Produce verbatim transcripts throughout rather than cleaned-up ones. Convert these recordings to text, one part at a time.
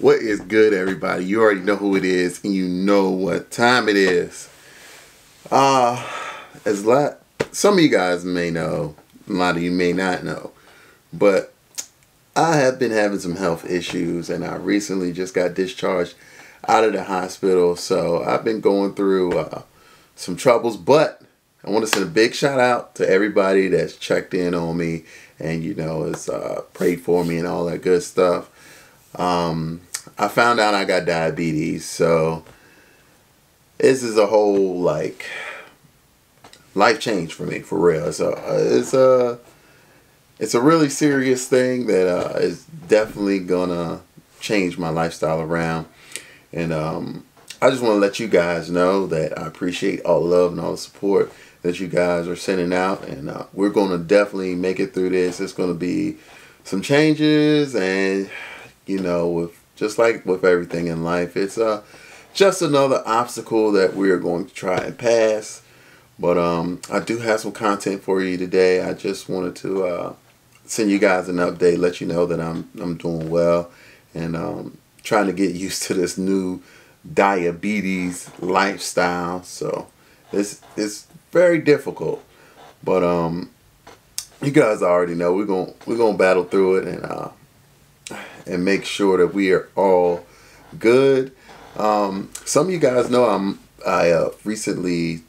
What is good, everybody? You already know who it is, and you know what time it is. Uh, as a lot, some of you guys may know, a lot of you may not know, but I have been having some health issues, and I recently just got discharged out of the hospital, so I've been going through uh, some troubles, but I want to send a big shout out to everybody that's checked in on me and, you know, has uh, prayed for me and all that good stuff. Um... I found out I got diabetes, so this is a whole, like, life change for me, for real. So it's a, it's a really serious thing that uh, is definitely gonna change my lifestyle around. And um, I just want to let you guys know that I appreciate all the love and all the support that you guys are sending out, and uh, we're gonna definitely make it through this. It's gonna be some changes, and you know, with just like with everything in life, it's uh, just another obstacle that we are going to try and pass. But um, I do have some content for you today. I just wanted to uh, send you guys an update, let you know that I'm, I'm doing well. And um, trying to get used to this new diabetes lifestyle. So it's, it's very difficult. But um, you guys already know we're going we're gonna battle through it. And uh, and make sure that we are all good. Um, some of you guys know I'm I uh, recently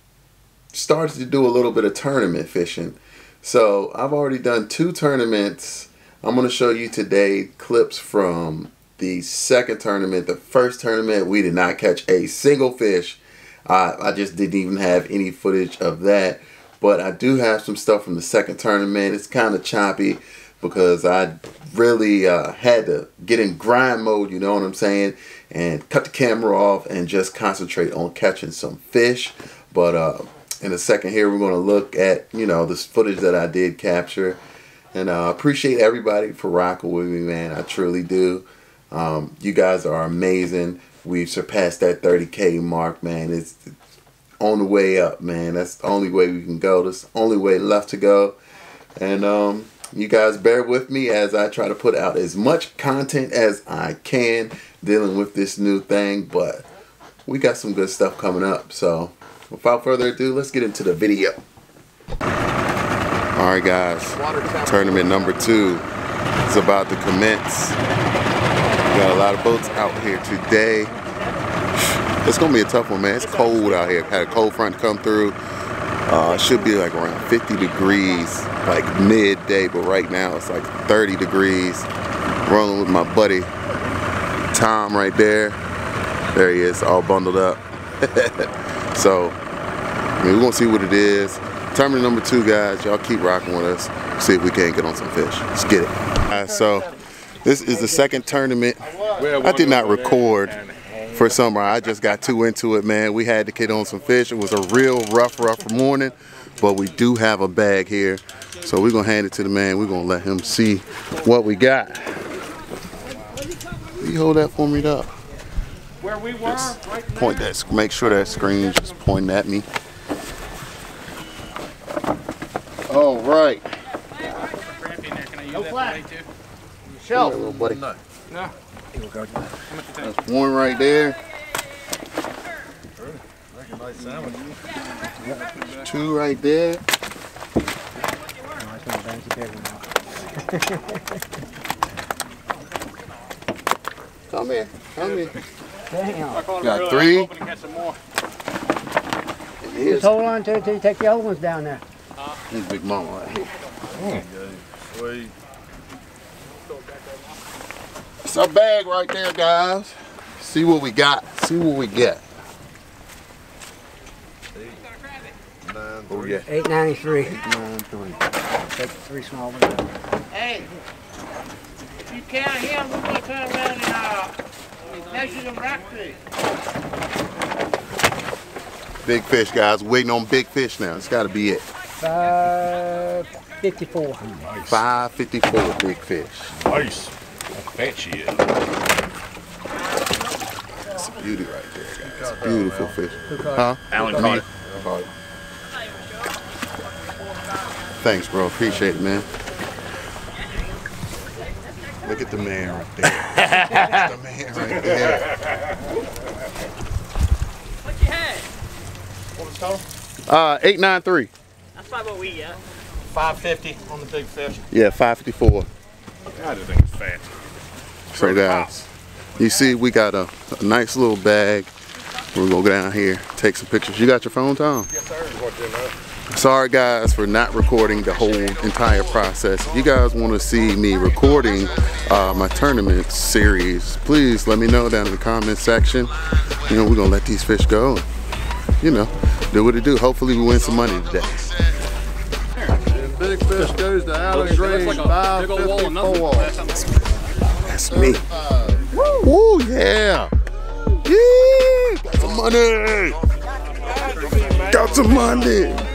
started to do a little bit of tournament fishing. So I've already done two tournaments. I'm going to show you today clips from the second tournament. The first tournament, we did not catch a single fish. I, I just didn't even have any footage of that. But I do have some stuff from the second tournament. It's kind of choppy, because I really uh, had to get in grind mode, you know what I'm saying, and cut the camera off and just concentrate on catching some fish. But uh, in a second here, we're going to look at, you know, this footage that I did capture. And I uh, appreciate everybody for rocking with me, man. I truly do. Um, you guys are amazing. We've surpassed that thirty K mark, man. It's, it's on the way up, man. That's the only way we can go. That's the only way left to go. And um, you guys bear with me as I try to put out as much content as I can dealing with this new thing, but we got some good stuff coming up. So without further ado, let's get into the video. All right, guys, tournament number two is about to commence. We got a lot of boats out here today. It's gonna be a tough one, man. It's cold out here. Had a cold front come through. Uh, should be like around fifty degrees, like midday, but right now it's like thirty degrees. Rolling with my buddy Tom right there. There he is, all bundled up. So I mean, we're gonna see what it is. Tournament number two, guys. Y'all keep rocking with us. See if we can't get on some fish. Let's get it. All right, so this is the second tournament. I did not record for summer. I just got too into it, man. We had to get on some fish. It was a real rough, rough morning, but we do have a bag here. So we're going to hand it to the man. We're going to let him see what we got. You hold that for me up. Where we were, right there. Point that, make sure that screen just pointing at me. All right. No flag. Shelf. Little buddy. No. That's one right there. Two right there. Come here, come here. Got three. Just hold on to it till you take the old ones down there. This big mama right here. Sweet. It's our bag right there, guys. See what we got. See what we get. Oh, yeah. eight ninety-three. eight ninety-three. Take the three small ones. Hey, if you count him, we're going to turn around and uh, measure them rockfish. Big fish, guys. Waiting on big fish now. It's got to be it. five fifty-four. Nice. five fifty-four big fish. Nice. Fancy it. That's a beauty right there, guys. It's a beautiful fish. Huh? Alan Carter. Thanks, bro. Appreciate it, man. Look at the man right there. That's the man right there. What you had? What was the total? Uh, eight ninety-three. That's probably what we got. five fifty on the big fish. Yeah, five fifty-four. God, this thing is fat. Straight out. You see, we got a, a nice little bag. We'll go down here, take some pictures. You got your phone, Tom? Yes, sir. Sorry, guys, for not recording the whole entire process. If you guys want to see me recording uh, my tournament series, please let me know down in the comment section. You know, we're going to let these fish go. You know, do what it do. Hopefully, we win some money today. The big fish goes to Alex Rain Me, five fifty-four. That's me. Woo, yeah. Yeah. Got some money! Got some money!